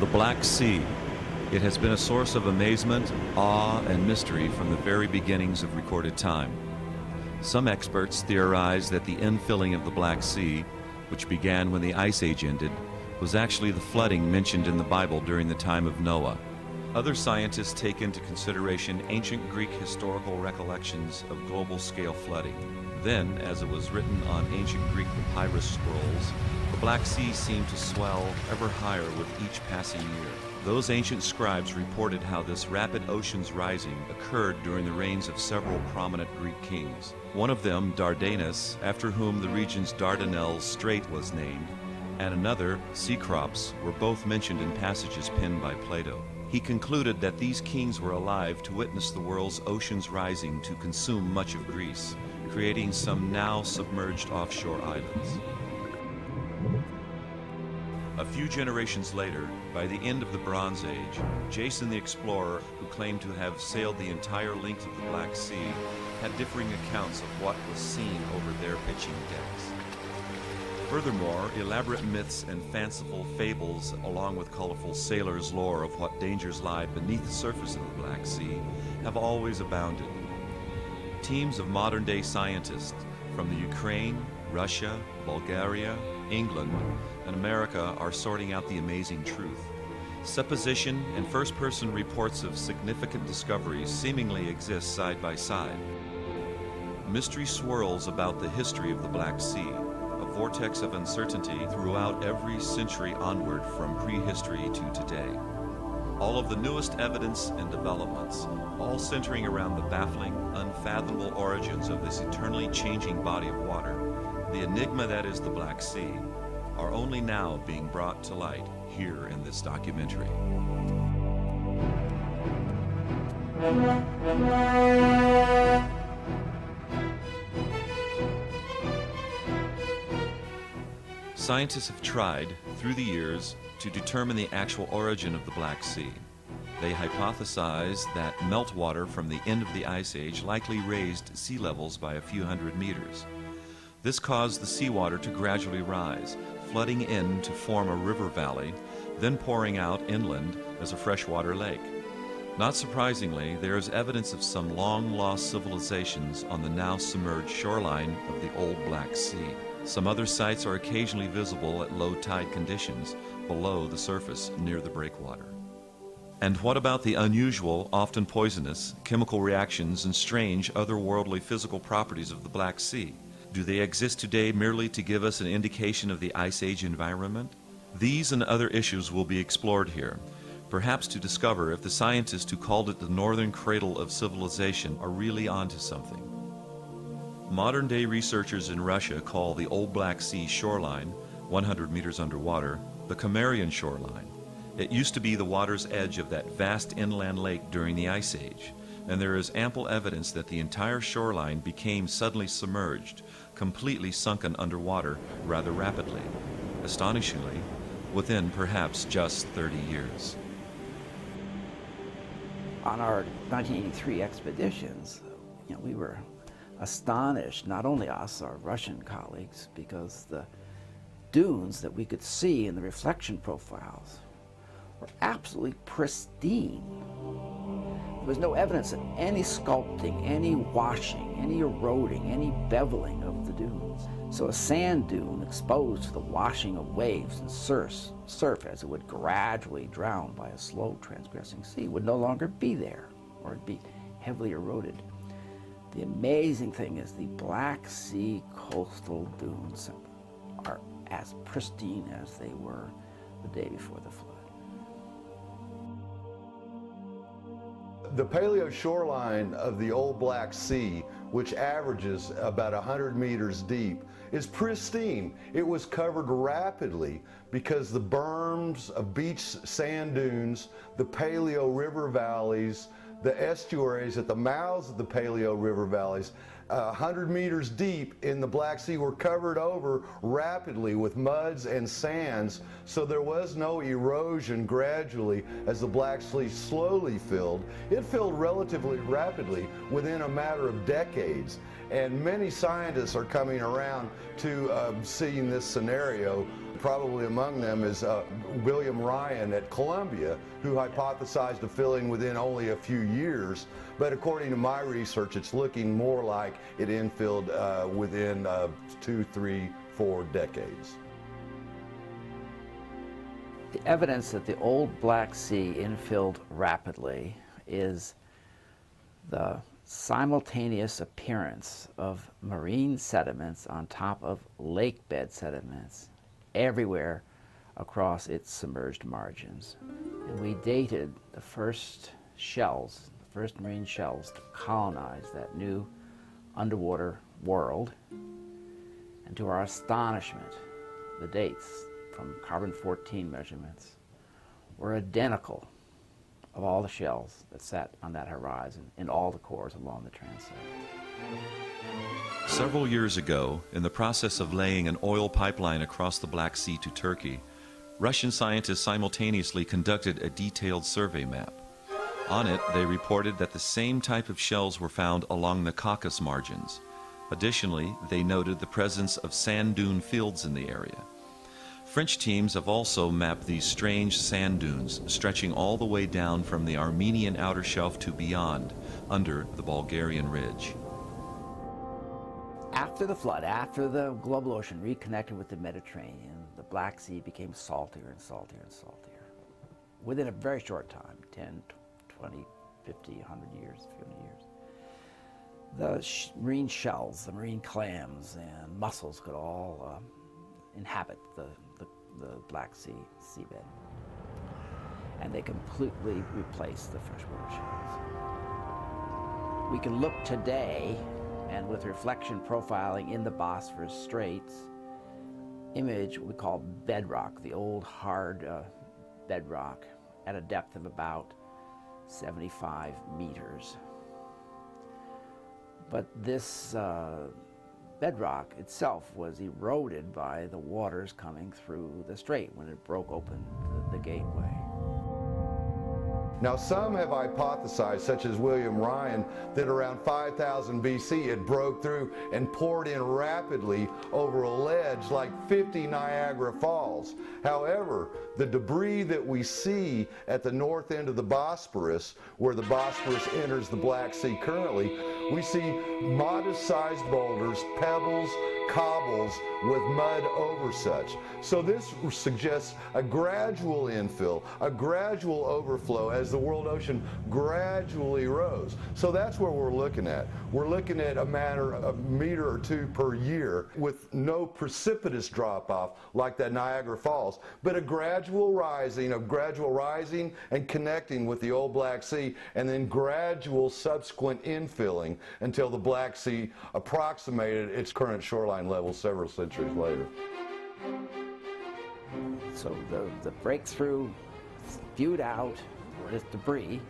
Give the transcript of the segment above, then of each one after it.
the Black Sea. It has been a source of amazement, awe, and mystery from the very beginnings of recorded time. Some experts theorize that the infilling of the Black Sea, which began when the Ice Age ended, was actually the flooding mentioned in the Bible during the time of Noah. Other scientists take into consideration ancient Greek historical recollections of global-scale flooding. Then, as it was written on ancient Greek papyrus scrolls, the Black Sea seemed to swell ever higher with each passing year. Those ancient scribes reported how this rapid ocean's rising occurred during the reigns of several prominent Greek kings. One of them, Dardanus, after whom the region's Dardanelles Strait was named, and another, Cecrops, were both mentioned in passages penned by Plato. He concluded that these kings were alive to witness the world's oceans rising to consume much of Greece, creating some now submerged offshore islands. A few generations later, by the end of the Bronze Age, Jason the explorer, who claimed to have sailed the entire length of the Black Sea, had differing accounts of what was seen over their pitching decks. Furthermore, elaborate myths and fanciful fables, along with colorful sailors' lore of what dangers lie beneath the surface of the Black Sea, have always abounded. Teams of modern-day scientists from the Ukraine, Russia, Bulgaria, England, and America are sorting out the amazing truth. Supposition and first-person reports of significant discoveries seemingly exist side by side. Mystery swirls about the history of the Black Sea, a vortex of uncertainty throughout every century onward from prehistory to today. All of the newest evidence and developments, all centering around the baffling, unfathomable origins of this eternally changing body of water, the enigma that is the Black Sea, are only now being brought to light here in this documentary. Scientists have tried, through the years, to determine the actual origin of the Black Sea. They hypothesized that meltwater from the end of the Ice Age likely raised sea levels by a few hundred meters. This caused the seawater to gradually rise, flooding in to form a river valley, then pouring out inland as a freshwater lake. Not surprisingly, there is evidence of some long-lost civilizations on the now submerged shoreline of the old Black Sea. Some other sites are occasionally visible at low tide conditions below the surface near the breakwater. And what about the unusual, often poisonous, chemical reactions and strange otherworldly physical properties of the Black Sea? Do they exist today merely to give us an indication of the Ice Age environment? These and other issues will be explored here, perhaps to discover if the scientists who called it the northern cradle of civilization are really onto something. Modern-day researchers in Russia call the Old Black Sea shoreline, 100 meters underwater, the Cimmerian shoreline. It used to be the water's edge of that vast inland lake during the Ice Age, and there is ample evidence that the entire shoreline became suddenly submerged, completely sunken underwater rather rapidly, astonishingly, within perhaps just 30 years. On our 1983 expeditions, we were astonished, not only us, our Russian colleagues, because the dunes that we could see in the reflection profiles were absolutely pristine. There was no evidence of any sculpting, any washing, any eroding, any beveling of the dunes. So a sand dune exposed to the washing of waves and surf as it would gradually drown by a slow transgressing sea would no longer be there, or it'd be heavily eroded. The amazing thing is the Black Sea coastal dunes are as pristine as they were the day before the flood. The paleo shoreline of the old Black Sea, which averages about 100 meters deep, is pristine. It was covered rapidly because the berms of beach sand dunes, the paleo river valleys, the estuaries at the mouths of the paleo river valleys, 100 meters deep in the Black Sea, were covered over rapidly with muds and sands, so there was no erosion gradually as the Black Sea slowly filled. It filled relatively rapidly within a matter of decades, And many scientists are coming around to seeing this scenario. Probably among them is William Ryan at Columbia, who hypothesized a filling within only a few years. But according to my research, it's looking more like it infilled within 2, 3, 4 decades. The evidence that the old Black Sea infilled rapidly is the simultaneous appearance of marine sediments on top of lake bed sediments everywhere across its submerged margins. And we dated the first shells, the first marine shells to colonize that new underwater world. And to our astonishment, the dates from carbon-14 measurements were identical of all the shells that sat on that horizon in all the cores along the transept. Several years ago, in the process of laying an oil pipeline across the Black Sea to Turkey, Russian scientists simultaneously conducted a detailed survey map. On it, they reported that the same type of shells were found along the Caucasus margins. Additionally, they noted the presence of sand dune fields in the area. French teams have also mapped these strange sand dunes stretching all the way down from the Armenian outer shelf to beyond, under the Bulgarian ridge. After the flood, after the global ocean reconnected with the Mediterranean, the Black Sea became saltier and saltier and saltier. Within a very short time, 10, 20, 50, 100 years, 50 years, the marine shells, the marine clams and mussels could all inhabit the Black Sea seabed, and they completely replaced the freshwater shells. We can look today, and with reflection profiling in the Bosphorus Straits, image we call bedrock, the old hard bedrock, at a depth of about 75 meters. But this bedrock itself was eroded by the waters coming through the strait when it broke open the gateway. Now, some have hypothesized, such as William Ryan, that around 5000 BC it broke through and poured in rapidly over a ledge like 50 Niagara Falls. However, the debris that we see at the north end of the Bosporus, where the Bosporus enters the Black Sea currently, we see modest-sized boulders, pebbles, cobbles with mud over such. So this suggests a gradual infill, a gradual overflow as the world ocean gradually rose. So that's what we're looking at. We're looking at a matter of a meter or two per year with no precipitous drop-off like that Niagara Falls, but a gradual rising and connecting with the old Black Sea, and then gradual subsequent infilling until the Black Sea approximated its current shoreline level several centuries later. So the breakthrough spewed out this debris,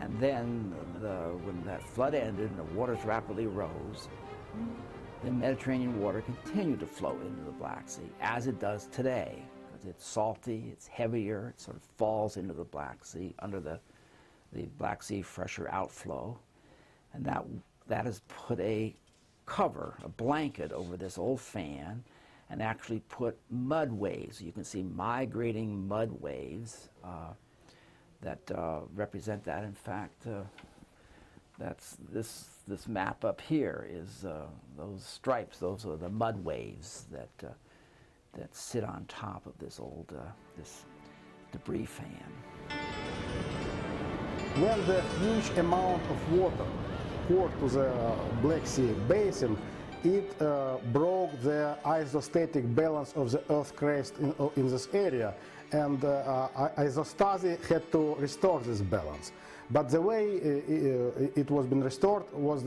and then when that flood ended and the waters rapidly rose, the Mediterranean water continued to flow into the Black Sea, as it does today, because it's salty, it's heavier, it sort of falls into the Black Sea, under the Black Sea fresher outflow, and that has put a cover, a blanket over this old fan, and actually put mud waves. You can see migrating mud waves that represent that. In fact, that's this map up here is those stripes. Those are the mud waves that sit on top of this old this debris fan. Well, the huge amount of water poured to the Black Sea basin, it broke the isostatic balance of the Earth's crust in this area, and isostasy had to restore this balance. But the way it was been restored was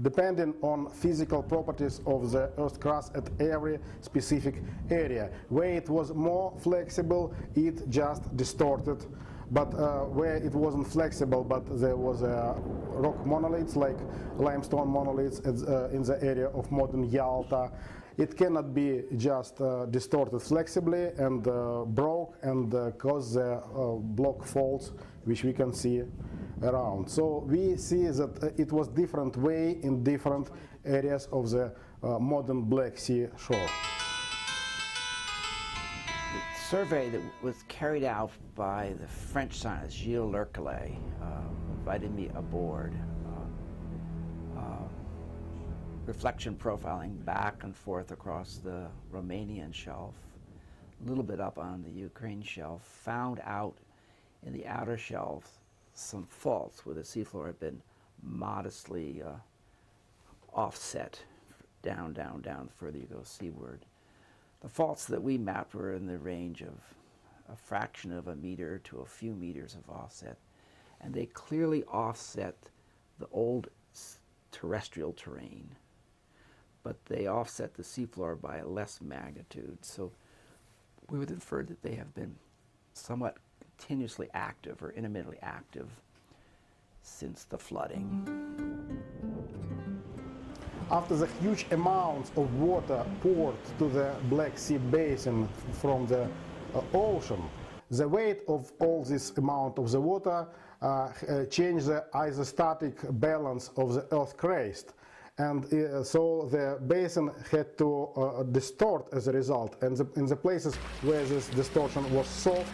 depending on physical properties of the Earth's crust at every specific area. Where it was more flexible, it just distorted. But where it wasn't flexible, but there was rock monoliths, like limestone monoliths in the area of modern Yalta, It cannot be just distorted flexibly and broke and cause the block faults which we can see around. So we see that it was different way in different areas of the modern Black Sea shore. The survey that was carried out by the French scientist Gilles Lercolais invited me aboard. Reflection profiling back and forth across the Romanian shelf, a little bit up on the Ukraine shelf, found out in the outer shelf some faults where the seafloor had been modestly offset down, down, down, the further you go seaward. The faults that we mapped were in the range of a fraction of a meter to a few meters of offset, and they clearly offset the old terrestrial terrain, but they offset the seafloor by less magnitude, so we would infer that they have been somewhat continuously active or intermittently active since the flooding. After the huge amounts of water poured to the Black Sea basin from the ocean, the weight of all this amount of the water changed the isostatic balance of the Earth crust. And so the basin had to distort as a result, and in the places where this distortion was soft,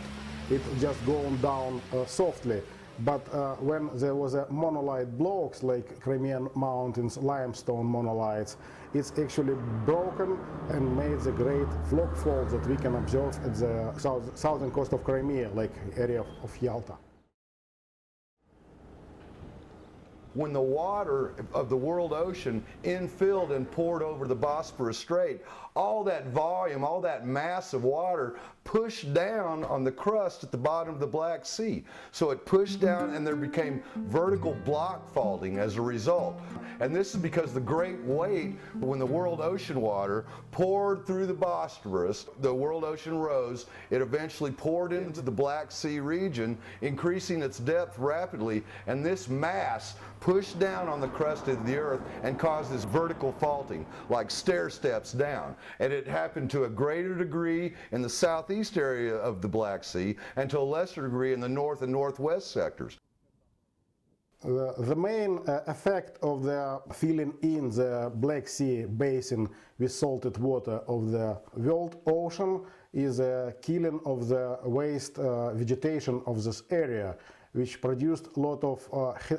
it just going down softly. But when there was a monolite blocks like Crimean mountains, limestone monolites, it's actually broken and made the great block fault that we can observe at the southern coast of Crimea, like area of Yalta. When the water of the world ocean infilled and poured over the Bosporus Strait, all that volume, all that mass of water pushed down on the crust at the bottom of the Black Sea. So it pushed down and there became vertical block faulting as a result. And this is because the great weight, when the world ocean water poured through the Bosporus, the world ocean rose, it eventually poured into the Black Sea region, increasing its depth rapidly, and this mass pushed down on the crust of the earth and caused this vertical faulting, like stair steps down. And it happened to a greater degree in the southeast area of the Black Sea and to a lesser degree in the north and northwest sectors. The main effect of the filling in the Black Sea basin with salted water of the world ocean is the killing of the waste vegetation of this area, which produced a lot of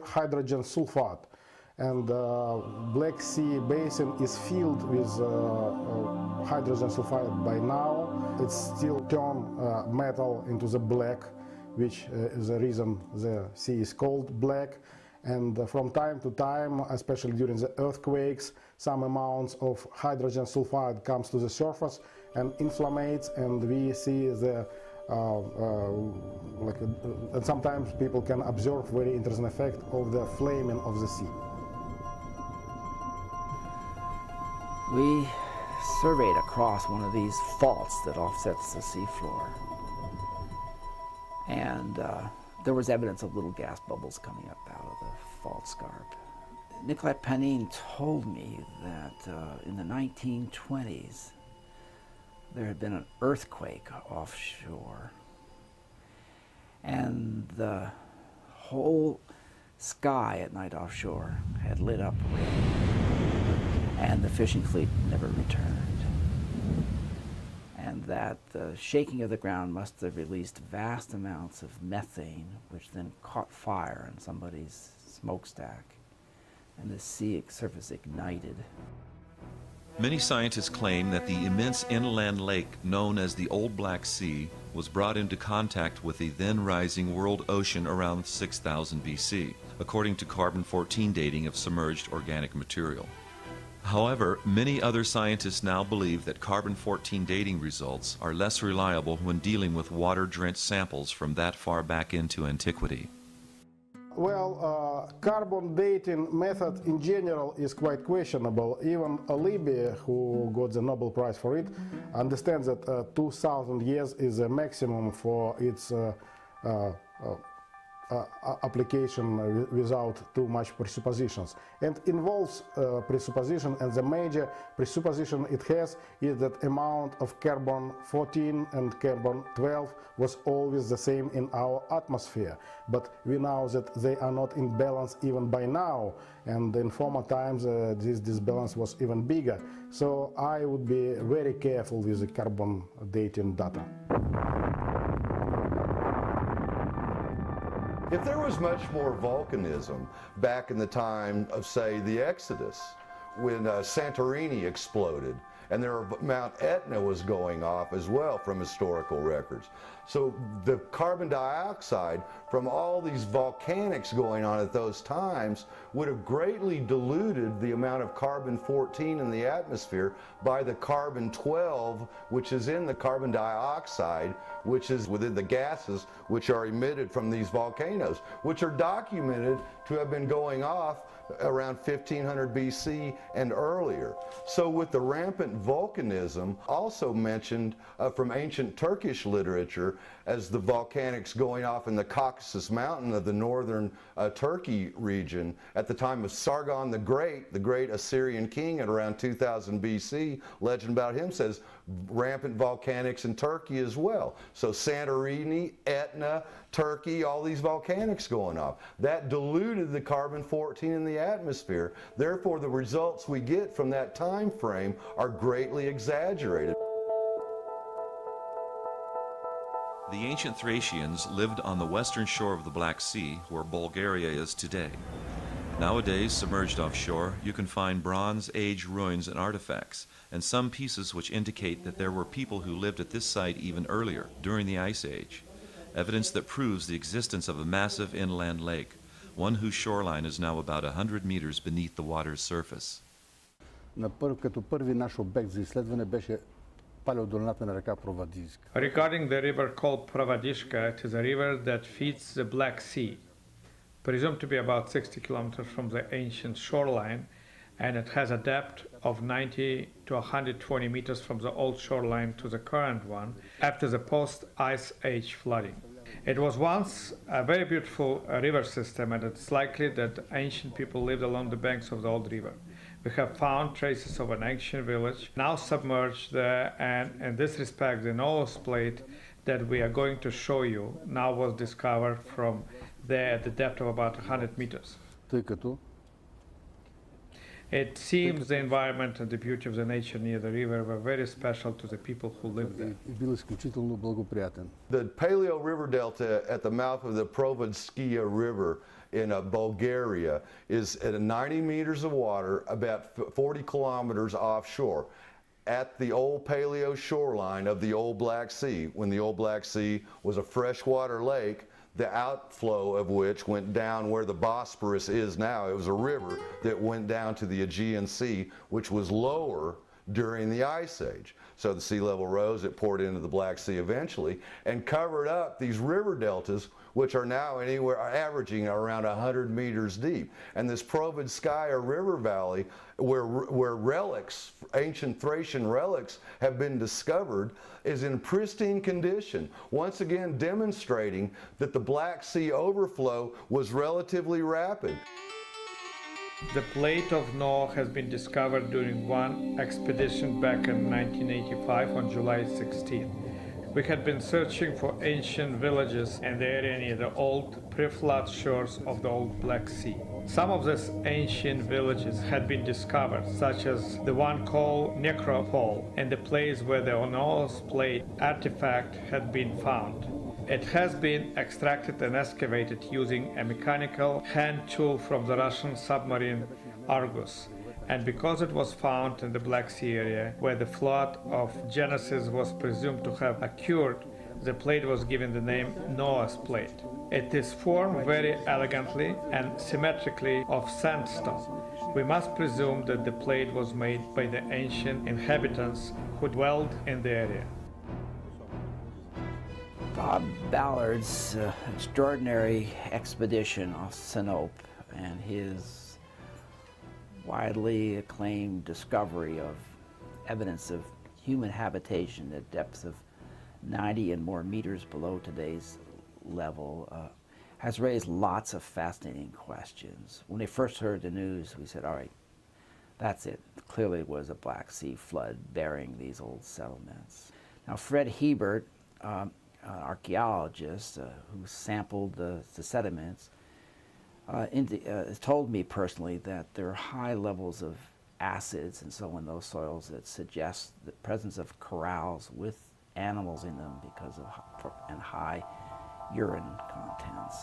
hydrogen sulfate. And the Black Sea basin is filled with hydrogen sulfide by now. It's still turned metal into the black, which is the reason the sea is called black. And from time to time, especially during the earthquakes, some amounts of hydrogen sulfide comes to the surface and inflammates, and we see the and sometimes people can observe very interesting effect of the flaming of the sea. We surveyed across one of these faults that offsets the seafloor, and there was evidence of little gas bubbles coming up out of the fault scarp. Nicolae Panin told me that in the 1920s there had been an earthquake offshore, and the whole sky at night offshore had lit up red, and the fishing fleet never returned, and that the shaking of the ground must have released vast amounts of methane, which then caught fire in somebody's smokestack, and the sea surface ignited. Many scientists claim that the immense inland lake known as the Old Black Sea was brought into contact with the then-rising world ocean around 6000 BC, according to carbon-14 dating of submerged organic material. However, many other scientists now believe that carbon-14 dating results are less reliable when dealing with water-drenched samples from that far back into antiquity. Well, carbon dating method in general is quite questionable. Even Libby, who got the Nobel Prize for it, understands that 2,000 years is a maximum for its application without too much presuppositions, and involves presupposition, and the major presupposition it has is that amount of carbon-14 and carbon-12 was always the same in our atmosphere, but we know that they are not in balance even by now, and in former times this disbalance was even bigger. So I would be very careful with the carbon dating data. If there was much more volcanism back in the time of, say, the Exodus, when Santorini exploded, and there Mount Etna was going off as well from historical records. So the carbon dioxide from all these volcanics going on at those times would have greatly diluted the amount of carbon-14 in the atmosphere by the carbon-12, which is in the carbon dioxide, which is within the gases which are emitted from these volcanoes, which are documented to have been going off around 1500 BC and earlier. So with the rampant volcanism, also mentioned from ancient Turkish literature as the volcanics going off in the Caucasus mountain of the northern Turkey region at the time of Sargon the great Assyrian king at around 2000 BC, legend about him says rampant volcanics in Turkey as well. So Santorini, Etna, Turkey, all these volcanics going off. That diluted the carbon-14 in the atmosphere. Therefore, the results we get from that time frame are greatly exaggerated. The ancient Thracians lived on the western shore of the Black Sea, where Bulgaria is today. Nowadays, submerged offshore, you can find Bronze Age ruins and artifacts, and some pieces which indicate that there were people who lived at this site even earlier, during the Ice Age. Evidence that proves the existence of a massive inland lake, one whose shoreline is now about 100 meters beneath the water's surface. Regarding the river called Provadiska, it is a river that feeds the Black Sea, presumed to be about 60 kilometers from the ancient shoreline, and it has a depth of 90 to 120 meters from the old shoreline to the current one after the post-Ice Age flooding. It was once a very beautiful river system, and it's likely that ancient people lived along the banks of the old river. We have found traces of an ancient village now submerged there, and in this respect the Noah's plate that we are going to show you now was discovered from there at the depth of about 100 meters. It seems the environment and the beauty of the nature near the river were very special to the people who lived there. The Paleo River Delta at the mouth of the Provadiska River in Bulgaria is at 90 meters of water, about 40 kilometers offshore, at the old Paleo shoreline of the old Black Sea, when the old Black Sea was a freshwater lake, the outflow of which went down where the Bosporus is now. It was a river that went down to the Aegean Sea, which was lower during the Ice Age. So the sea level rose, it poured into the Black Sea eventually, and covered up these river deltas, which are now anywhere averaging around 100 meters deep. And this Provadiska river valley, where relics, ancient Thracian relics, have been discovered, is in pristine condition, once again demonstrating that the Black Sea overflow was relatively rapid. The plate of Noah has been discovered during one expedition back in 1985 on July 16. We had been searching for ancient villages and the area near the old pre-flood shores of the old Black Sea. Some of these ancient villages had been discovered, such as the one called Necropole and the place where the Noah's plate artifact had been found. It has been extracted and excavated using a mechanical hand tool from the Russian submarine Argus, and because it was found in the Black Sea area where the flood of Genesis was presumed to have occurred, the plate was given the name Noah's plate. It is formed very elegantly and symmetrically of sandstone. We must presume that the plate was made by the ancient inhabitants who dwelled in the area. Bob Ballard's extraordinary expedition off Sinope and his widely acclaimed discovery of evidence of human habitation at depths of 90 and more meters below today's level has raised lots of fascinating questions. When we first heard the news, we said, all right, that's it. Clearly it was a Black Sea flood burying these old settlements. Now, Fred Hebert, an archaeologist who sampled the sediments, told me personally that there are high levels of acids and so in those soils that suggest the presence of corrals with animals in them because of high urine contents.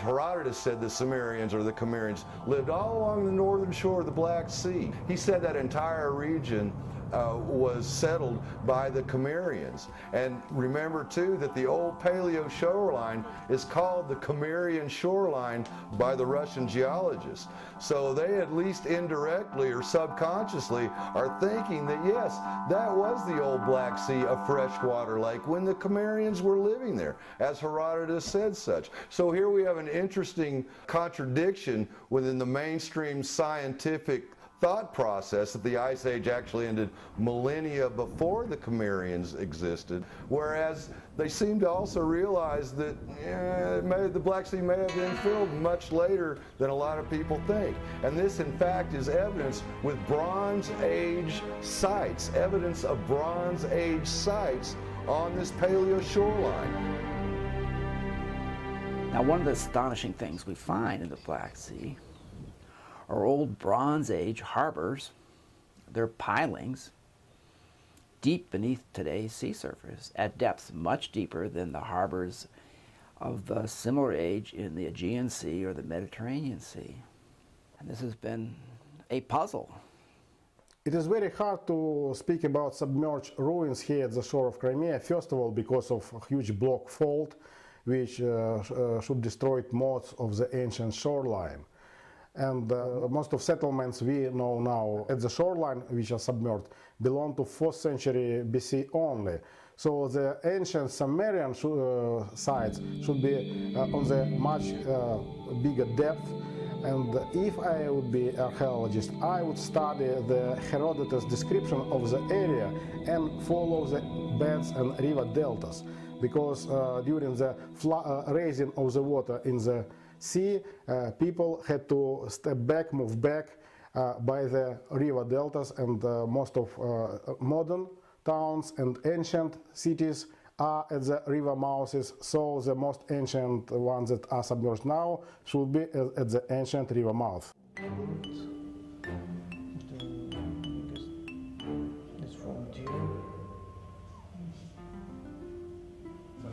Herodotus said the Cimmerians or the Cimmerians lived all along the northern shore of the Black Sea. He said that entire region was settled by the Cimmerians. And remember too that the old paleo shoreline is called the Cimmerian shoreline by the Russian geologists. So they at least indirectly or subconsciously are thinking that yes, that was the old Black Sea, a freshwater lake when the Cimmerians were living there, as Herodotus said such. So here we have an interesting contradiction within the mainstream scientific thought process that the Ice Age actually ended millennia before the Cimmerians existed, whereas they seem to also realize that the Black Sea may have been filled much later than a lot of people think. And this, in fact, is evidence with Bronze Age sites, evidence of Bronze Age sites on this paleo shoreline. Now, one of the astonishing things we find in the Black Sea are old Bronze Age harbors, their pilings, deep beneath today's sea surface, at depths much deeper than the harbors of the similar age in the Aegean Sea or the Mediterranean Sea. And this has been a puzzle. It is very hard to speak about submerged ruins here at the shore of Crimea, first of all, because of a huge block fault, which should destroy most of the ancient shoreline. And most of settlements we know now at the shoreline, which are submerged, belong to 4th century BC only. So the ancient Cimmerian sites should be on the much bigger depth. And if I would be an archaeologist, I would study the Herodotus description of the area and follow the beds and river deltas, because during the raising of the water in the sea, people had to step back, move back by the river deltas, and most of modern towns and ancient cities are at the river mouths, so the most ancient ones that are submerged now should be at the ancient river mouth.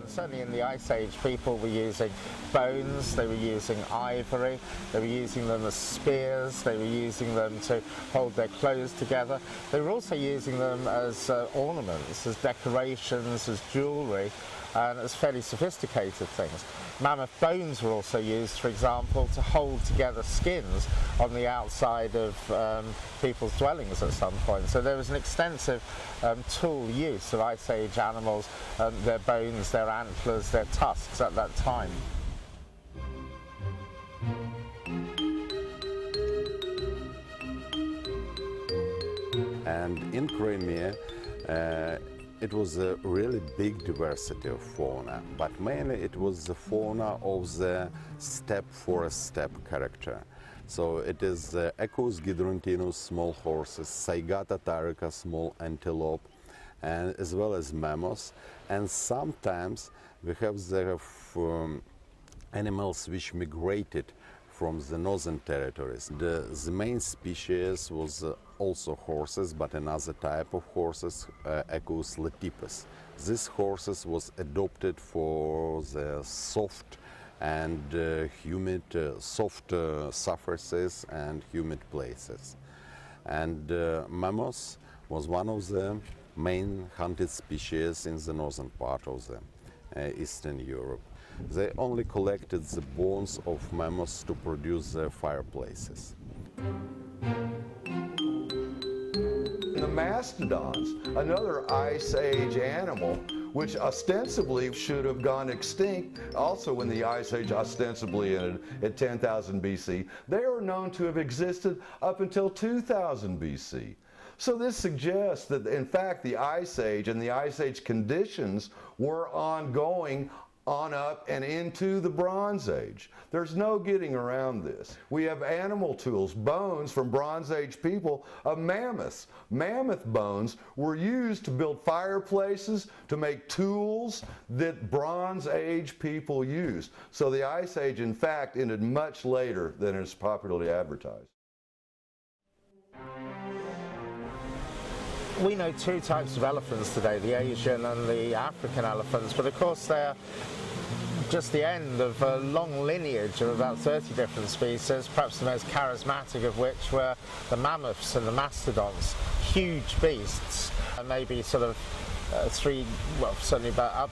Certainly in the Ice Age, people were using bones, they were using ivory, they were using them as spears, they were using them to hold their clothes together. They were also using them as ornaments, as decorations, as jewellery, and as fairly sophisticated things. Mammoth bones were also used, for example, to hold together skins on the outside of people's dwellings at some point. So there was an extensive tool use of Ice Age animals, their bones, their antlers, their tusks at that time. And in Crimea, it was a really big diversity of fauna, but mainly it was the fauna of the step-for-step character. So it is the Equus gidrontinus, small horses, Saigata tarica, small antelope, and as well as mammoths. And sometimes we have the animals which migrated from the northern territories. The main species was also horses, but another type of horses, Equus latipes. These horses was adopted for the soft and humid, soft surfaces and humid places. And mammoths was one of the main hunted species in the northern part of the Eastern Europe. They only collected the bones of mammoths to produce their fireplaces. The mastodons, another Ice Age animal, which ostensibly should have gone extinct also when the Ice Age ostensibly ended at 10,000 BC, they are known to have existed up until 2000 BC. So this suggests that, in fact, the Ice Age and the Ice Age conditions were ongoing on up and into the Bronze Age. There's no getting around this. We have animal tools, bones from Bronze Age people of mammoths. Mammoth bones were used to build fireplaces, to make tools that Bronze Age people used. So the Ice Age, in fact, ended much later than is popularly advertised. We know two types of elephants today, the Asian and the African elephants, but of course they're just the end of a long lineage of about 30 different species, perhaps the most charismatic of which were the mammoths and the mastodons, huge beasts, and maybe sort of certainly up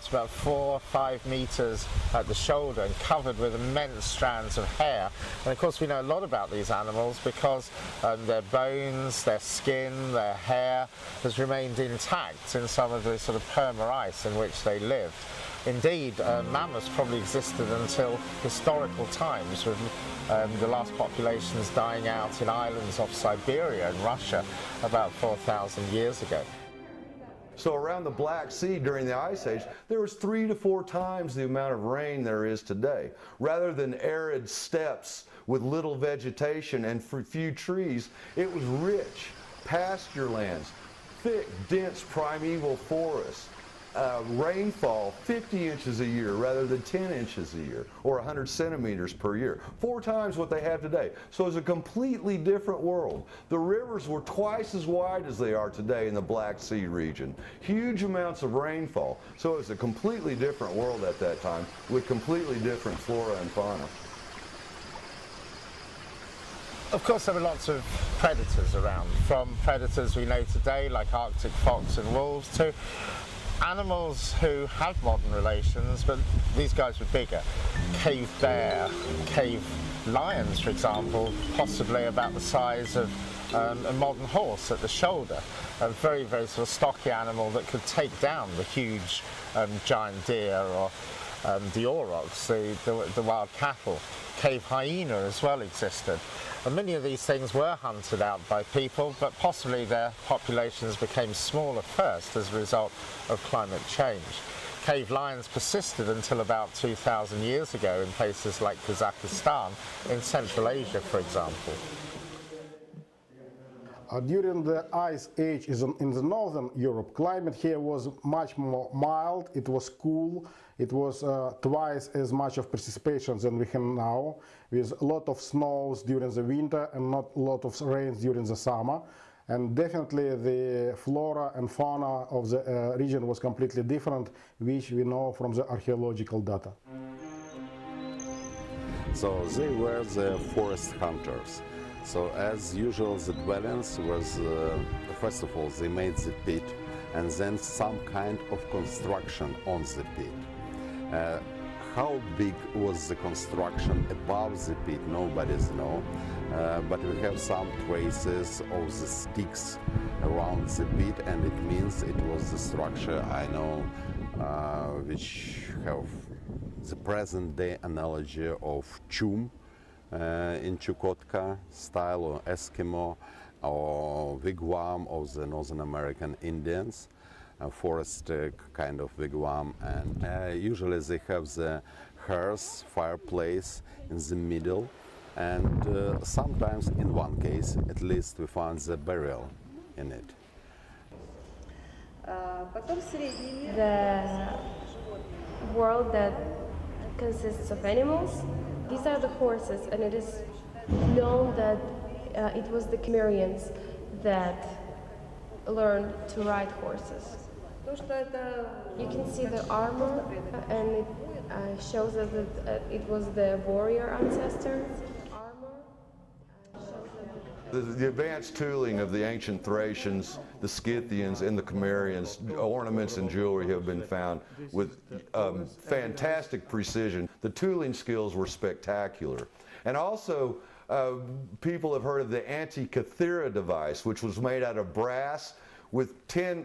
to about 4 or 5 meters at the shoulder and covered with immense strands of hair. And of course we know a lot about these animals because their bones, their skin, their hair has remained intact in some of the sort of perma-ice in which they lived. Indeed, mammoths probably existed until historical times, with the last populations dying out in islands off Siberia and Russia about 4,000 years ago. So around the Black Sea during the Ice Age, there was 3 to 4 times the amount of rain there is today. Rather than arid steppes with little vegetation and few trees, it was rich pasture lands, thick, dense primeval forests, rainfall 50 inches a year rather than 10 inches a year, or 100 centimeters per year. 4 times what they have today. So it's a completely different world. The rivers were twice as wide as they are today in the Black Sea region. Huge amounts of rainfall. So it's a completely different world at that time, with completely different flora and fauna. Of course there were lots of predators around, from predators we know today like Arctic fox and wolves to animals who had modern relations, but these guys were bigger. Cave bear, cave lions, for example, possibly about the size of a modern horse at the shoulder. A very, very sort of stocky animal that could take down the huge giant deer or the aurochs, the wild cattle. Cave hyena as well existed. And many of these things were hunted out by people, but possibly their populations became smaller first as a result of climate change. Cave lions persisted until about 2,000 years ago in places like Kazakhstan, in Central Asia, for example. During the Ice Age in the northern Europe, climate here was much more mild, it was cool, it was twice as much of precipitation than we have now, with a lot of snows during the winter and not a lot of rains during the summer. And definitely the flora and fauna of the region was completely different, which we know from the archaeological data. So they were the forest hunters. So as usual, the dwellings was, first of all, they made the pit and then some kind of construction on the pit. How big was the construction above the pit, nobody knows, but we have some traces of the sticks around the pit, and it means it was the structure I know which have the present day analogy of chum. In Chukotka style, or Eskimo, or wigwam of the Northern American Indians, a forest kind of wigwam, and usually they have the hearth, fireplace in the middle, and sometimes, in one case at least, we found the burial in it. The world that consists of animals. These are the horses, and it is known that it was the Cimmerians that learned to ride horses. You can see the armor, and it shows that it was the warrior ancestor. The advanced tooling of the ancient Thracians, the Scythians, and the Cimmerians, ornaments and jewelry have been found with fantastic precision. The tooling skills were spectacular. And also, people have heard of the Antikythera device, which was made out of brass with 50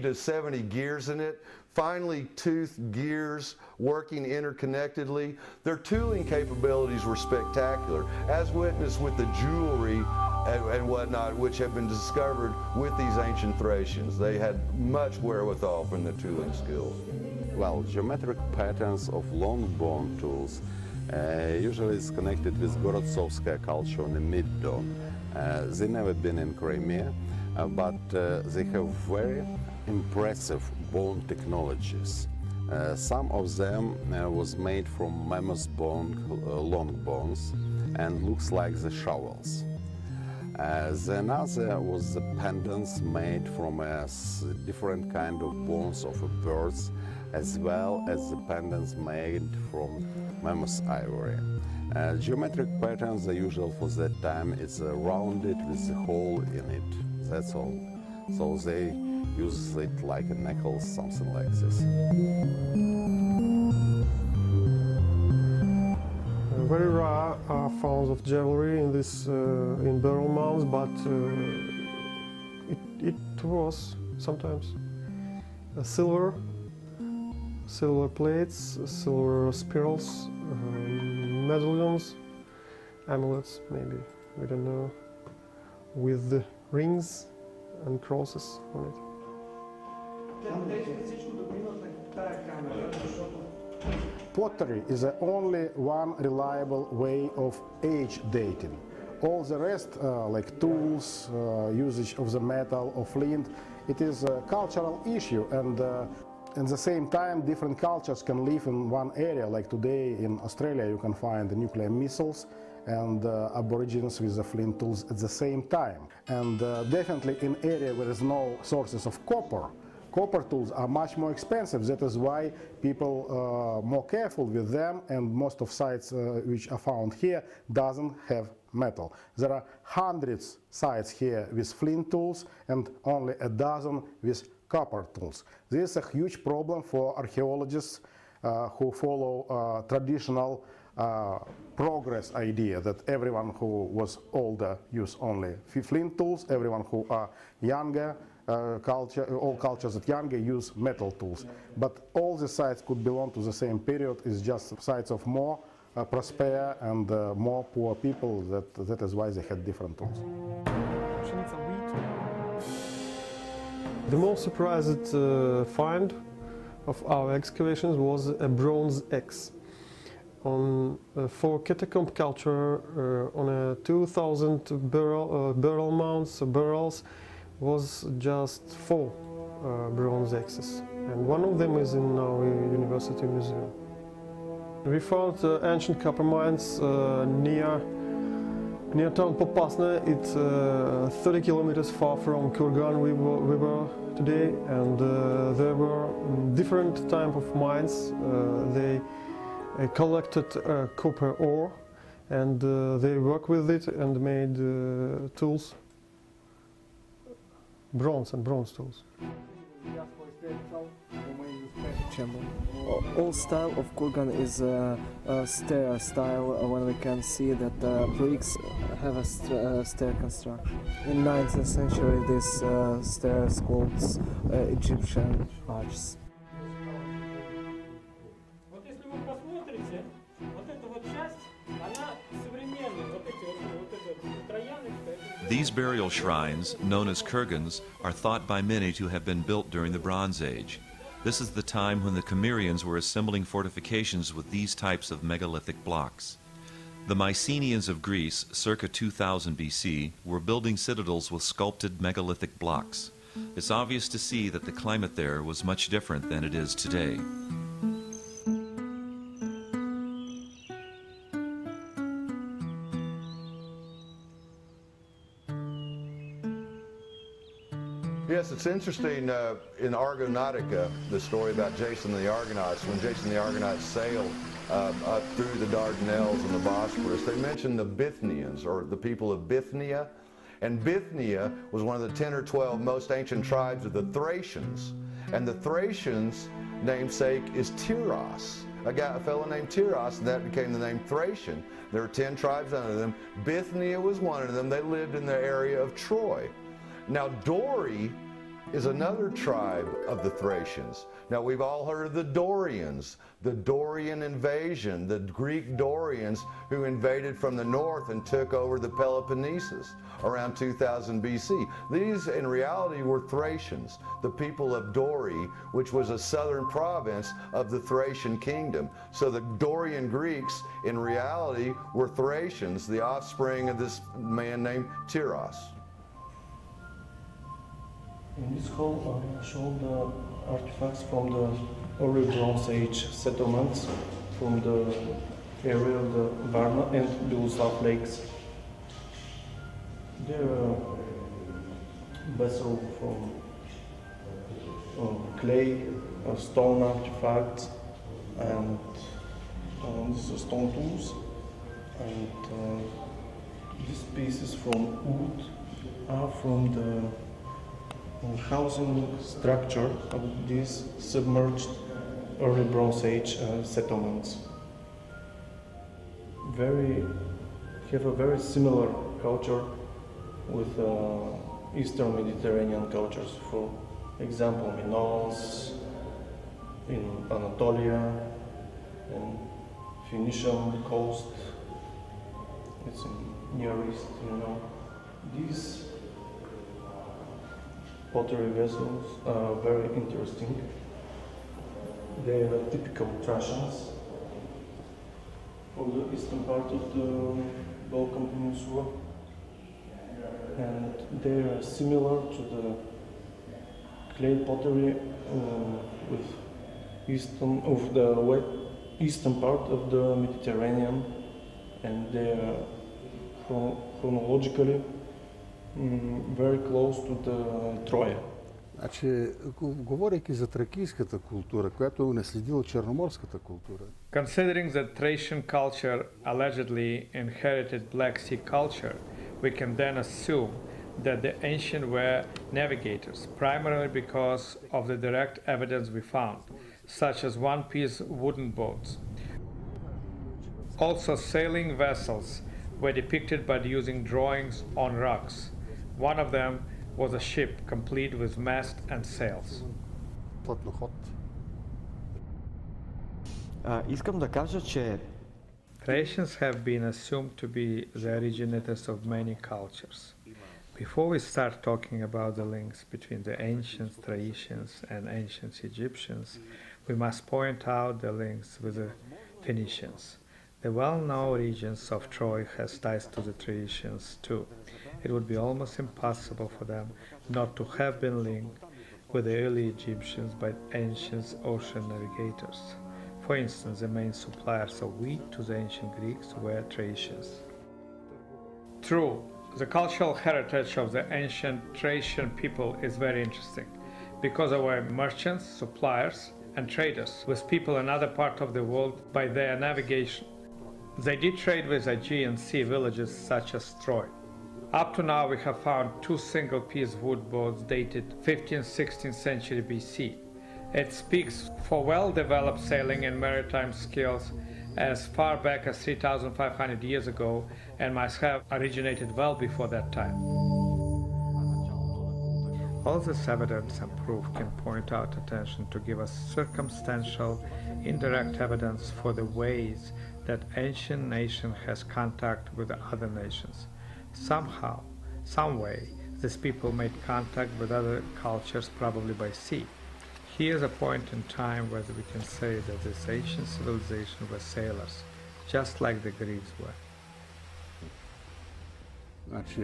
to 70 gears in it, finely toothed gears working interconnectedly. Their tooling capabilities were spectacular, as witnessed with the jewelry and whatnot, which have been discovered with these ancient Thracians. They had much wherewithal from the tooling skills. Well, geometric patterns of long bone tools usually is connected with Gorod-Sovskaya culture in the mid-dawn. They never been in Crimea, but they have very impressive bone technologies. Some of them was made from mammoth bone, long bones, and looks like the shovels. The another was the pendants made from a different kind of bones of birds, as well as the pendants made from mammoth ivory. Geometric patterns, the usual for that time, is rounded with a hole in it. That's all. So they use it like a necklace, something like this. Very rare are forms of jewelry in this in burial mounds, but it was sometimes silver plates, silver spirals, medallions, amulets, maybe, we don't know, with the rings and crosses on it. Pottery is the only one reliable way of age dating. All the rest, like tools, usage of the metal, of flint, it is a cultural issue, and at the same time different cultures can live in one area. Like today in Australia you can find the nuclear missiles and Aborigines with the flint tools at the same time. And definitely in area where there's no sources of copper, copper tools are much more expensive. That is why people are more careful with them, and most of sites which are found here doesn't have metal. There are hundreds sites here with flint tools and only a dozen with copper tools. This is a huge problem for archaeologists who follow traditional progress idea that everyone who was older used only flint tools, everyone who are younger, all cultures that younger use metal tools. But all the sites could belong to the same period, is just sites of more prosper and more poor people, that is why they had different tools. The most surprised find of our excavations was a bronze axe on for catacomb culture on a 2,000 burial mounds, burials, was just 4 bronze axes, and one of them is in our university museum. We found ancient copper mines near town Popasna. It's 30 kilometers far from Kurgan we were today, and there were different type of mines. They collected copper ore, and they worked with it and made tools, bronze tools. All style of Kurgan is a stair style, when we can see that bricks have a stair construction. In 19th century this stairs called Egyptian arches. These burial shrines, known as kurgans, are thought by many to have been built during the Bronze Age. This is the time when the Cimmerians were assembling fortifications with these types of megalithic blocks. The Mycenaeans of Greece, circa 2000 BC, were building citadels with sculpted megalithic blocks. It's obvious to see that the climate there was much different than it is today. Yes, it's interesting in Argonautica, the story about Jason and the Argonauts, when Jason and the Argonauts sailed up through the Dardanelles and the Bosporus, they mentioned the Bithynians, or the people of Bithynia. And Bithynia was one of the 10 or 12 most ancient tribes of the Thracians. And the Thracians' namesake is Tyros, a fellow named Tyros, and that became the name Thracian. There were 10 tribes under them. Bithynia was one of them. They lived in the area of Troy. Now, Dori is another tribe of the Thracians. Now, we've all heard of the Dorians, the Dorian invasion, the Greek Dorians who invaded from the north and took over the Peloponnesus around 2000 BC. These, in reality, were Thracians, the people of Dori, which was a southern province of the Thracian kingdom. So the Dorian Greeks, in reality, were Thracians, the offspring of this man named Tyros. In this hall I showed the artifacts from the early Bronze Age settlements from the area of the Varna and Biluslav lakes. There are vessels from clay, stone artifacts, and stone tools, and these pieces from wood are from the housing structure of these submerged early Bronze Age settlements. Have a very similar culture with Eastern Mediterranean cultures. For example, Minoans in Anatolia and Phoenician coast. It's in Near East, you know. These pottery vessels are very interesting. They are typical Thracians from the eastern part of the Balkan Peninsula, and they are similar to the clay pottery of the eastern part of the Mediterranean, and they are chronologically very close to the Troya. Значи, говорейки за тракийската култура, която е унаследила черноморската култура. Considering that Thracian culture allegedly inherited Black Sea culture, we can then assume that the ancients were navigators, primarily because of the direct evidence we found, such as one-piece wooden boats. Also, sailing vessels were depicted by using drawings on rocks. One of them was a ship complete with mast and sails. Thracians have been assumed to be the originators of many cultures. Before we start talking about the links between the ancient Thracians and ancient Egyptians, we must point out the links with the Phoenicians. The well-known regions of Troy has ties to the Thracians too. It would be almost impossible for them not to have been linked with the early Egyptians by ancient ocean navigators. For instance, the main suppliers of wheat to the ancient Greeks were Thracians. True, the cultural heritage of the ancient Thracian people is very interesting, because they were merchants, suppliers and traders with people in other parts of the world by their navigation. They did trade with Aegean Sea villages such as Troy. Up to now we have found two single-piece wood boats dated 15th–16th century BC. It speaks for well-developed sailing and maritime skills as far back as 3,500 years ago and must have originated well before that time. All this evidence and proof can point our attention to give us circumstantial, indirect evidence for the ways that ancient nation has contact with other nations. Somehow, some way, these people made contact with other cultures, probably by sea. Here's a point in time where we can say that this ancient civilization were sailors, just like the Greeks were.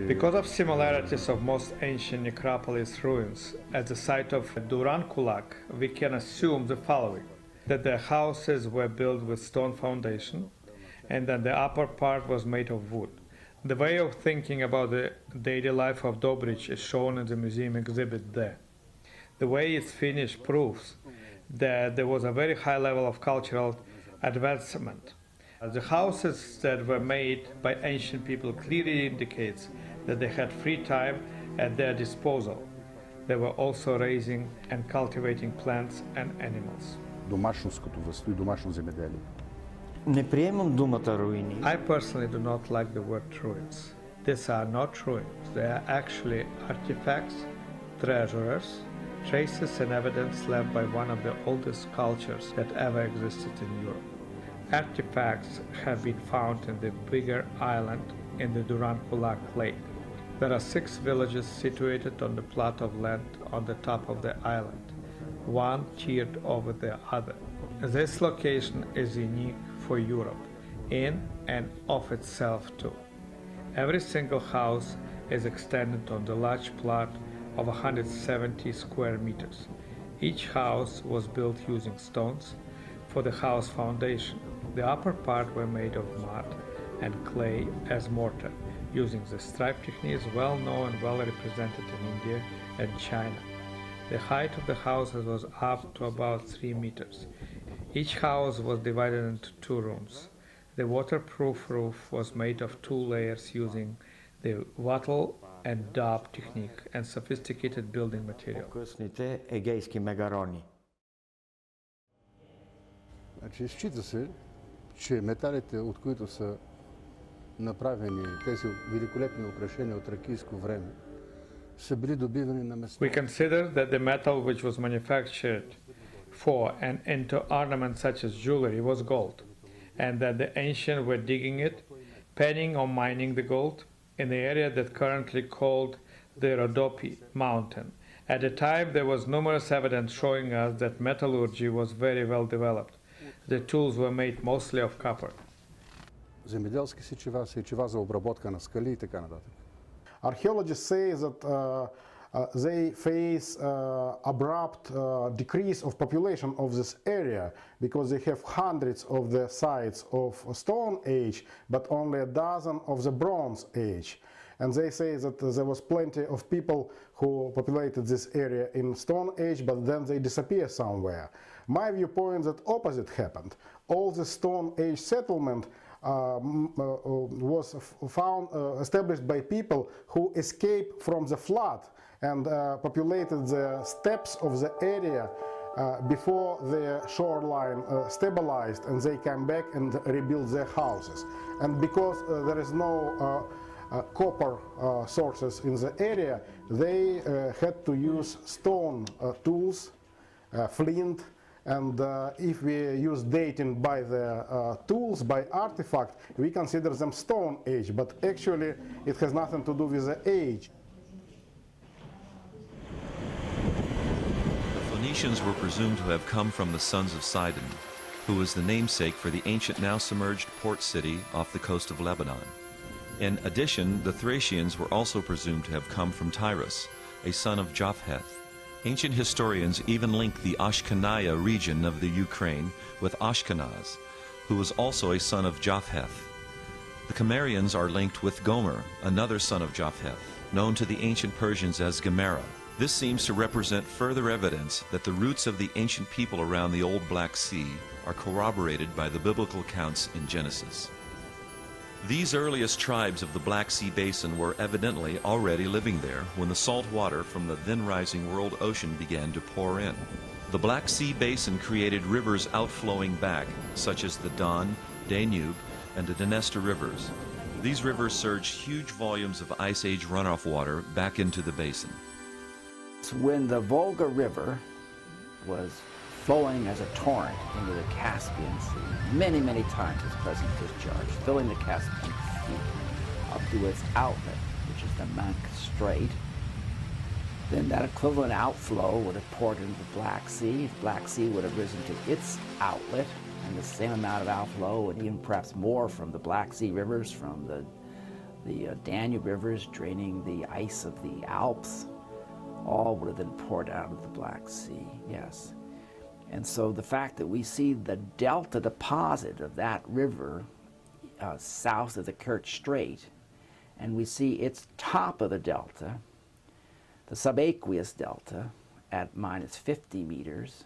Because of similarities of most ancient necropolis ruins at the site of Durankulak, we can assume the following: that their houses were built with stone foundation, and that the upper part was made of wood. The way of thinking about the daily life of Dobrich is shown in the museum exhibit there. The way it's finished proves that there was a very high level of cultural advancement. The houses that were made by ancient people clearly indicates that they had free time at their disposal. They were also raising and cultivating plants and animals. I personally do not like the word ruins. These are not ruins, they are actually artifacts, treasures, traces and evidence left by one of the oldest cultures that ever existed in Europe. Artifacts have been found in the bigger island in the Durankulak lake. There are 6 villages situated on the plot of land on the top of the island, one tiered over the other. This location is unique for Europe, in and of itself too. Every single house is extended on the large plot of 170 square meters. Each house was built using stones for the house foundation. The upper part were made of mud and clay as mortar, using the stripe techniques well known and well represented in India and China. The height of the houses was up to about 3 meters. Each house was divided into 2 rooms. The waterproof roof was made of 2 layers using the wattle and daub technique and sophisticated building material. Считается се, че металите, от които са направени тези великолепни украшения от тракийско време, са били добивани на места. We consider that the metal which was manufactured for and into ornaments such as jewelry was gold, and that the ancients were digging it, panning or mining the gold in the area that currently called the Rhodope mountain. At the time, there was numerous evidence showing us that metallurgy was very well developed. The tools were made mostly of copper. Земеделски сечива, сечива за обработка на скали и така нататък. Archaeologists say that they face abrupt decrease of population of this area because they have hundreds of the sites of Stone Age, but only a dozen of the Bronze Age. And they say that there was plenty of people who populated this area in Stone Age, but then they disappear somewhere. My viewpoint that opposite happened. All the Stone Age settlement was found established by people who escaped from the flood and populated the steppes of the area before the shoreline stabilized, and they came back and rebuilt their houses. And because there is no copper sources in the area, they had to use stone tools, flint, and if we use dating by the tools, by artifact, we consider them Stone Age, but actually it has nothing to do with the age. The Phoenicians were presumed to have come from the sons of Sidon, who was the namesake for the ancient now submerged port city off the coast of Lebanon. In addition, the Thracians were also presumed to have come from Tyros, a son of Jopheth. Ancient historians even link the Ashkanaya region of the Ukraine with Ashkenaz, who was also a son of Jopheth. The Cimmerians are linked with Gomer, another son of Jopheth, known to the ancient Persians as Gemera. This seems to represent further evidence that the roots of the ancient people around the Old Black Sea are corroborated by the biblical accounts in Genesis. These earliest tribes of the Black Sea Basin were evidently already living there when the salt water from the then-rising world ocean began to pour in. The Black Sea Basin created rivers outflowing back, such as the Don, Danube, and the Dniester rivers. These rivers surged huge volumes of Ice Age runoff water back into the basin. When the Volga River was flowing as a torrent into the Caspian Sea, many, many times its present discharge, filling the Caspian Sea up to its outlet, which is the Manch Strait. Then that equivalent outflow would have poured into the Black Sea. The Black Sea would have risen to its outlet, and the same amount of outflow, and even perhaps more from the Black Sea rivers, from the Danube rivers draining the ice of the Alps, all would have been poured out of the Black Sea, yes. And so the fact that we see the delta deposit of that river south of the Kerch Strait, and we see its top of the delta, the subaqueous delta, at -50 meters,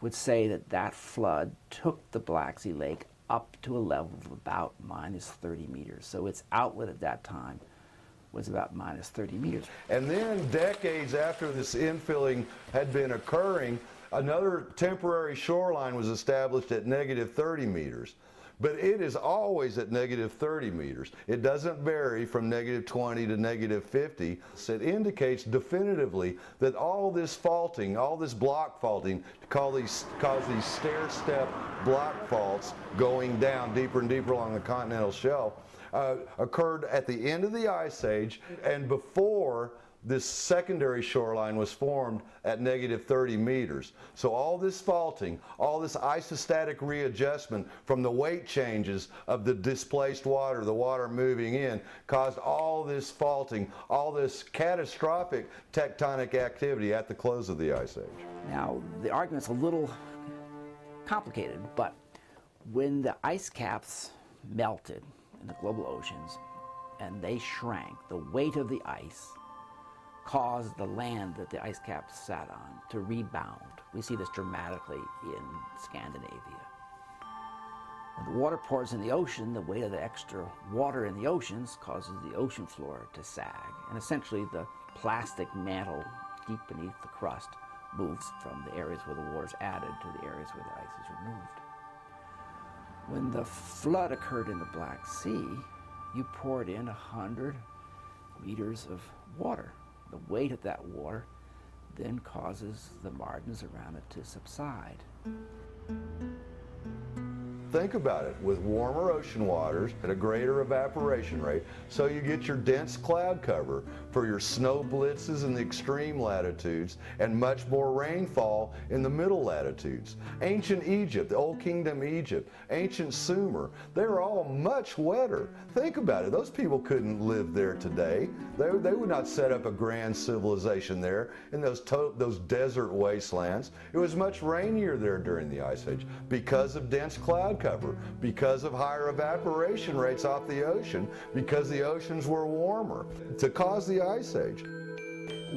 would say that that flood took the Black Sea Lake up to a level of about -30 meters. So its outlet at that time was about -30 meters. And then decades after this infilling had been occurring, another temporary shoreline was established at -30 meters. but it is always at negative 30 meters. It doesn't vary from negative 20 to negative 50. So it indicates definitively that all this faulting, all this block faulting, cause these stair-step block faults going down deeper and deeper along the continental shelf, occurred at the end of the Ice Age and before this secondary shoreline was formed at negative 30 meters. So all this faulting, all this isostatic readjustment from the weight changes of the displaced water, the water moving in, caused all this faulting, all this catastrophic tectonic activity at the close of the Ice Age. Now, the argument's a little complicated, but when the ice caps melted in the global oceans and they shrank, the weight of the ice caused the land that the ice caps sat on to rebound. We see this dramatically in Scandinavia. When the water pours in the ocean, the weight of the extra water in the oceans causes the ocean floor to sag, and essentially the plastic mantle deep beneath the crust moves from the areas where the water is added to the areas where the ice is removed. When the flood occurred in the Black Sea, you poured in 100 meters of water. The weight of that water then causes the margins around it to subside. Think about it, with warmer ocean waters at a greater evaporation rate, so you get your dense cloud cover for your snow blitzes in the extreme latitudes and much more rainfall in the middle latitudes. Ancient Egypt, the Old Kingdom Egypt, ancient Sumer, they're all much wetter. Think about it, those people couldn't live there today. They would not set up a grand civilization there in those desert wastelands. It was much rainier there during the Ice Age because of dense cloud cover, because of higher evaporation rates off the ocean, because the oceans were warmer to cause the Ice Age.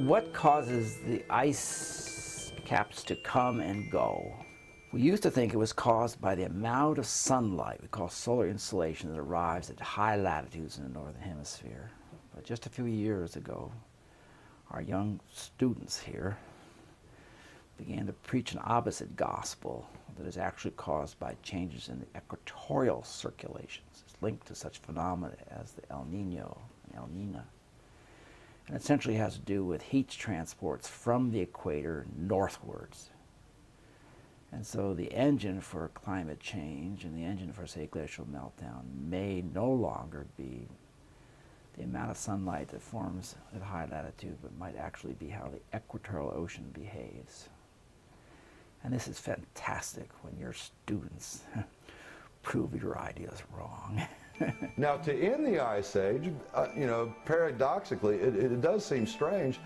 What causes the ice caps to come and go? We used to think it was caused by the amount of sunlight we call solar insolation that arrives at high latitudes in the northern hemisphere. But just a few years ago, our young students here began to preach an opposite gospel that is actually caused by changes in the equatorial circulations. It's linked to such phenomena as the El Nino and El Nina. And essentially has to do with heat transports from the equator northwards. And so the engine for climate change and the engine for, say, glacial meltdown may no longer be the amount of sunlight that forms at high latitude, but might actually be how the equatorial ocean behaves. And this is fantastic when your students prove your ideas wrong. Now, to end the Ice Age, you know, paradoxically, it does seem strange.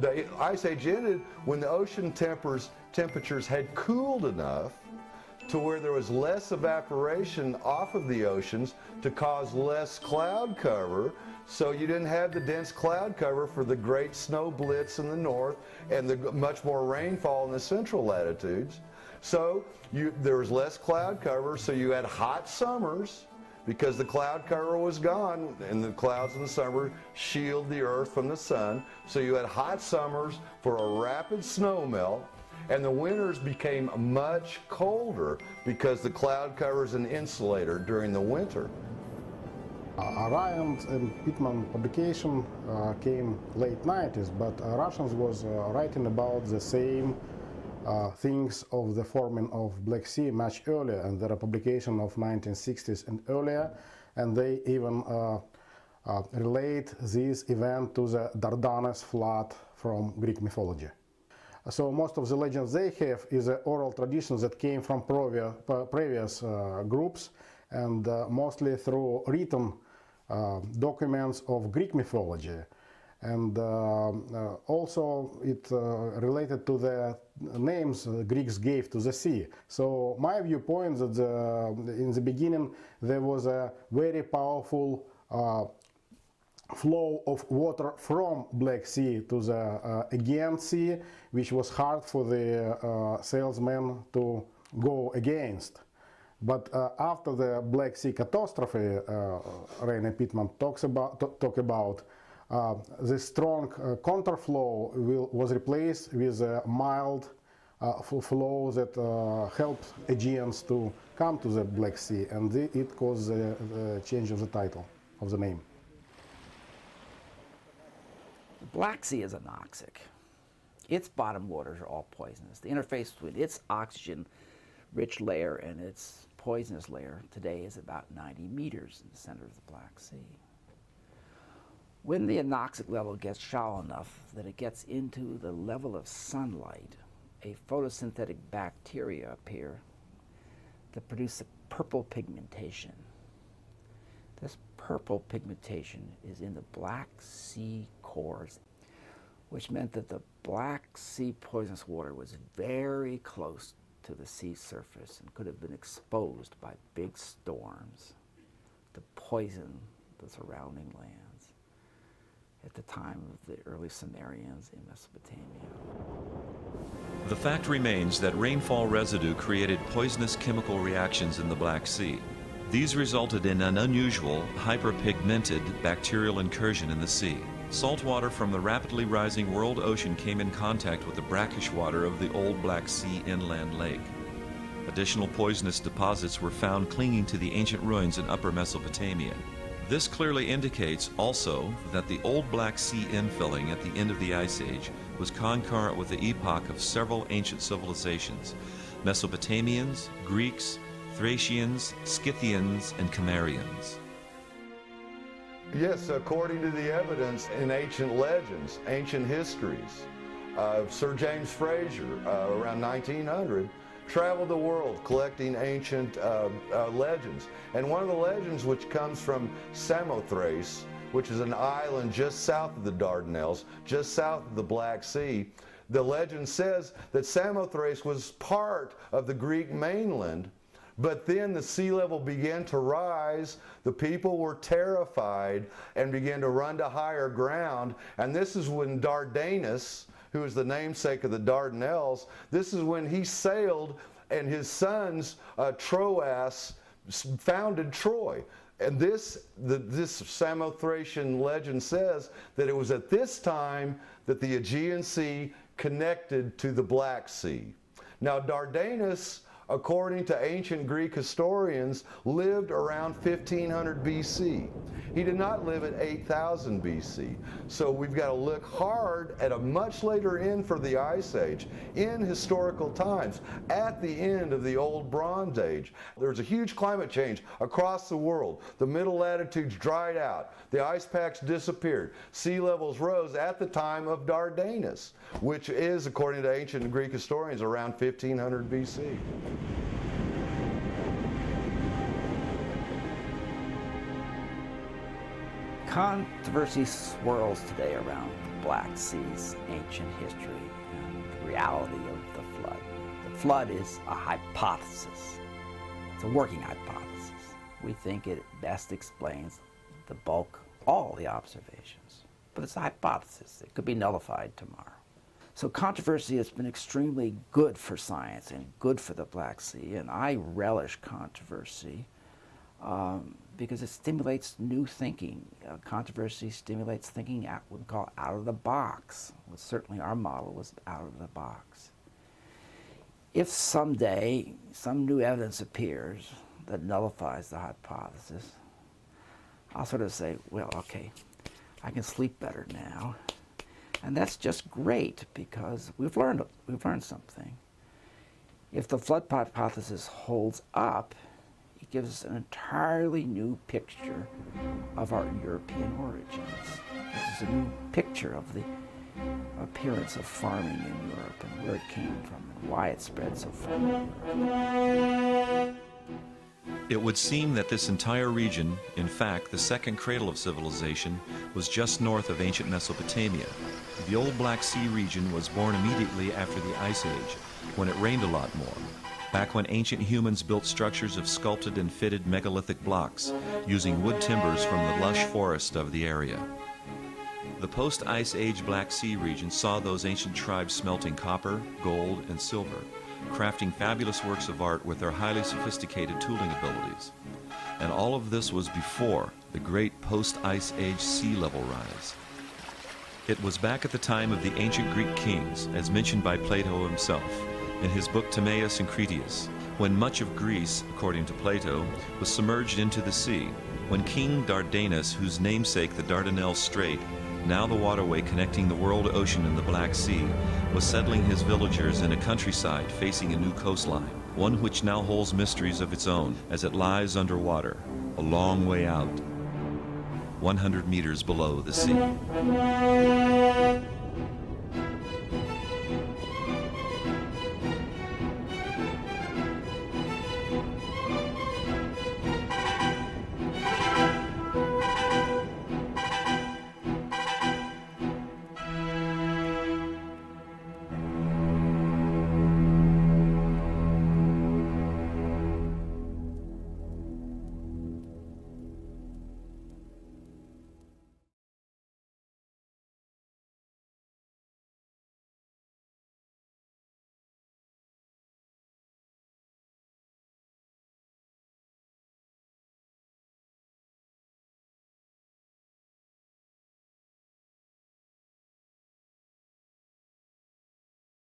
The Ice Age ended when the ocean temperatures had cooled enough to where there was less evaporation off of the oceans to cause less cloud cover, so you didn't have the dense cloud cover for the great snow blitz in the north and the much more rainfall in the central latitudes. So there was less cloud cover, so you had hot summers because the cloud cover was gone and the clouds in the summer shield the earth from the sun. So you had hot summers for a rapid snow melt, and the winters became much colder because the cloud cover is an insulator during the winter. Ryan's and Pittman publication came late 90s, but Russians was writing about the same things of the forming of Black Sea much earlier, and their publication of 1960s and earlier, and they even relate this event to the Dardanus flood from Greek mythology. So most of the legends they have is oral traditions that came from previous groups, and mostly through written documents of Greek mythology. And also it related to the names the Greeks gave to the sea. So my viewpoint that in the beginning there was a very powerful flow of water from Black Sea to the Aegean Sea, which was hard for the salesmen to go against. But after the Black Sea catastrophe, Rainer Pittman talk about the strong counterflow was replaced with a mild flow that helped Aegeans to come to the Black Sea, and it caused the change of the title of the name. The Black Sea is anoxic. Its bottom waters are all poisonous. The interface between its oxygen-rich layer and its poisonous layer today is about 90 meters in the center of the Black Sea. When the anoxic level gets shallow enough that it gets into the level of sunlight, a photosynthetic bacteria appear that produce a purple pigmentation. This purple pigmentation is in the Black Sea cores, which meant that the Black Sea poisonous water was very close to the sea surface and could have been exposed by big storms to poison the surrounding lands at the time of the early Cimmerians in Mesopotamia. The fact remains that rainfall residue created poisonous chemical reactions in the Black Sea. These resulted in an unusual, hyperpigmented bacterial incursion in the sea. Salt water from the rapidly rising world ocean came in contact with the brackish water of the old Black Sea inland lake. Additional poisonous deposits were found clinging to the ancient ruins in Upper Mesopotamia. This clearly indicates also that the old Black Sea infilling at the end of the Ice Age was concurrent with the epoch of several ancient civilizations: Mesopotamians, Greeks, Thracians, Scythians, and Cimmerians. Yes, according to the evidence in ancient legends, ancient histories, Sir James Fraser, around 1900, traveled the world collecting ancient legends. And one of the legends, which comes from Samothrace, which is an island just south of the Dardanelles, just south of the Black Sea, the legend says that Samothrace was part of the Greek mainland. But then the sea level began to rise, the people were terrified and began to run to higher ground, and this is when Dardanus, who is the namesake of the Dardanelles, this is when he sailed and his sons, Troas, founded Troy. And this Samothracian legend says that it was at this time that the Aegean Sea connected to the Black Sea. Now Dardanus, according to ancient Greek historians, lived around 1500 BC. He did not live at 8000 BC. So we've got to look hard at a much later end for the Ice Age, in historical times, at the end of the Old Bronze Age. There was a huge climate change across the world. The middle latitudes dried out. The ice packs disappeared. Sea levels rose at the time of Dardanus, which is, according to ancient Greek historians, around 1500 BC. Controversy swirls today around the Black Sea's ancient history and the reality of the flood. The flood is a hypothesis. It's a working hypothesis. We think it best explains the bulk, all the observations. But it's a hypothesis. It could be nullified tomorrow. So controversy has been extremely good for science and good for the Black Sea, and I relish controversy because it stimulates new thinking. Controversy stimulates thinking out, what we call out of the box. Well, certainly our model was out of the box. If someday some new evidence appears that nullifies the hypothesis, I'll sort of say, well, okay, I can sleep better now. And that's just great, because we've learned something. If the flood hypothesis holds up, it gives us an entirely new picture of our European origins. This is a new picture of the appearance of farming in Europe and where it came from and why it spread so far in Europe. It would seem that this entire region, in fact the second cradle of civilization, was just north of ancient Mesopotamia. The old Black Sea region was born immediately after the Ice Age, when it rained a lot more. Back when ancient humans built structures of sculpted and fitted megalithic blocks, using wood timbers from the lush forest of the area. The post-Ice Age Black Sea region saw those ancient tribes smelting copper, gold, and silver, crafting fabulous works of art with their highly sophisticated tooling abilities. And all of this was before the great post-Ice Age sea level rise. It was back at the time of the ancient Greek kings, as mentioned by Plato himself, in his book Timaeus and Critias, when much of Greece, according to Plato, was submerged into the sea, when King Dardanus, whose namesake the Dardanelles Strait, now the waterway connecting the world ocean and the Black Sea, was settling his villagers in a countryside facing a new coastline, one which now holds mysteries of its own as it lies underwater, a long way out, 100 meters below the sea.